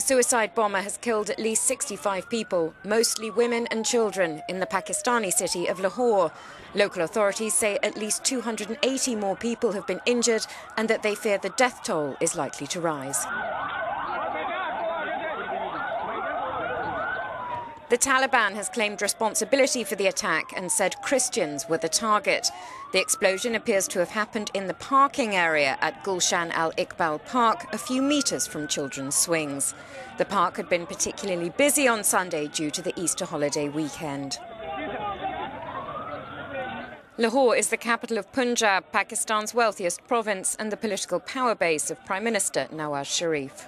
A suicide bomber has killed at least 65 people, mostly women and children, in the Pakistani city of Lahore. Local authorities say at least 280 more people have been injured and that they fear the death toll is likely to rise. The Taliban has claimed responsibility for the attack and said Christians were the target. The explosion appears to have happened in the parking area at Gulshan al-Iqbal Park, a few metres from children's swings. The park had been particularly busy on Sunday due to the Easter holiday weekend. Lahore is the capital of Punjab, Pakistan's wealthiest province, and the political power base of Prime Minister Nawaz Sharif.